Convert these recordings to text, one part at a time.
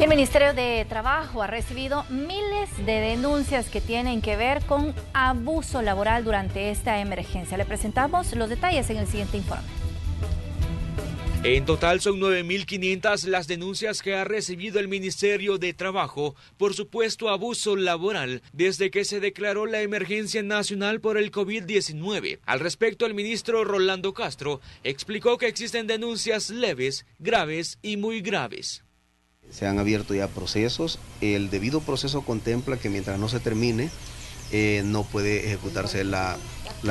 El Ministerio de Trabajo ha recibido miles de denuncias que tienen que ver con abuso laboral durante esta emergencia. Le presentamos los detalles en el siguiente informe. En total son 9.500 las denuncias que ha recibido el Ministerio de Trabajo por supuesto abuso laboral desde que se declaró la emergencia nacional por el COVID-19. Al respecto, el ministro Rolando Castro explicó que existen denuncias leves, graves y muy graves. Se han abierto ya procesos. El debido proceso contempla que mientras no se termine no puede ejecutarse la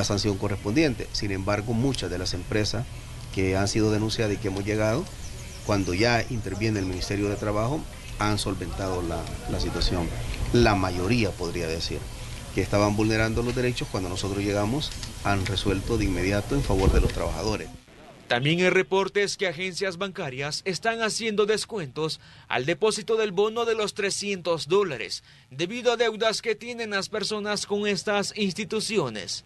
sanción correspondiente. Sin embargo, muchas de las empresas que han sido denunciadas y que hemos llegado, cuando ya interviene el Ministerio de Trabajo, han solventado la situación. La mayoría, podría decir, que estaban vulnerando los derechos, cuando nosotros llegamos, han resuelto de inmediato en favor de los trabajadores. También hay reportes que agencias bancarias están haciendo descuentos al depósito del bono de los $300 debido a deudas que tienen las personas con estas instituciones.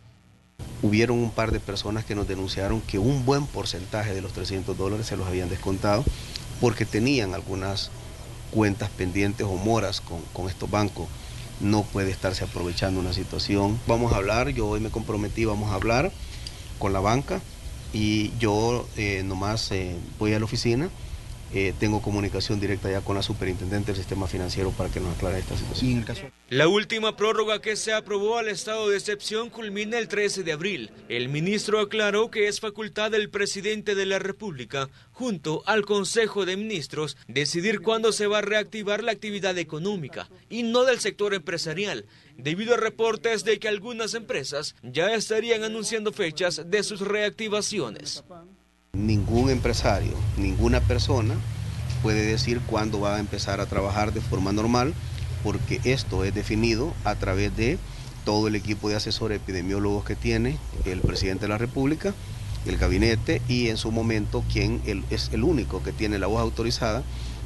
Hubieron un par de personas que nos denunciaron que un buen porcentaje de los $300 se los habían descontado porque tenían algunas cuentas pendientes o moras con estos bancos. No puede estarse aprovechando una situación. Vamos a hablar, yo hoy me comprometí, vamos a hablar con la banca y yo nomás voy a la oficina. Tengo comunicación directa ya con la superintendente del sistema financiero para que nos aclare esta situación. La última prórroga que se aprobó al estado de excepción culmina el 13 de abril. El ministro aclaró que es facultad del presidente de la República, junto al Consejo de Ministros, decidir cuándo se va a reactivar la actividad económica y no del sector empresarial, debido a reportes de que algunas empresas ya estarían anunciando fechas de sus reactivaciones. Ningún empresario, ninguna persona puede decir cuándo va a empezar a trabajar de forma normal, porque esto es definido a través de todo el equipo de asesores epidemiólogos que tiene el presidente de la República, el gabinete y en su momento quien es el único que tiene la voz autorizada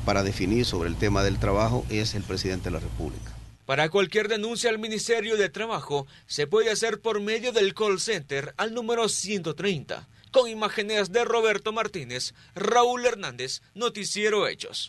para definir sobre el tema del trabajo es el presidente de la República. Para cualquier denuncia al Ministerio de Trabajo se puede hacer por medio del call center al número 130. Con imágenes de Roberto Martínez, Raúl Hernández, Noticiero Hechos.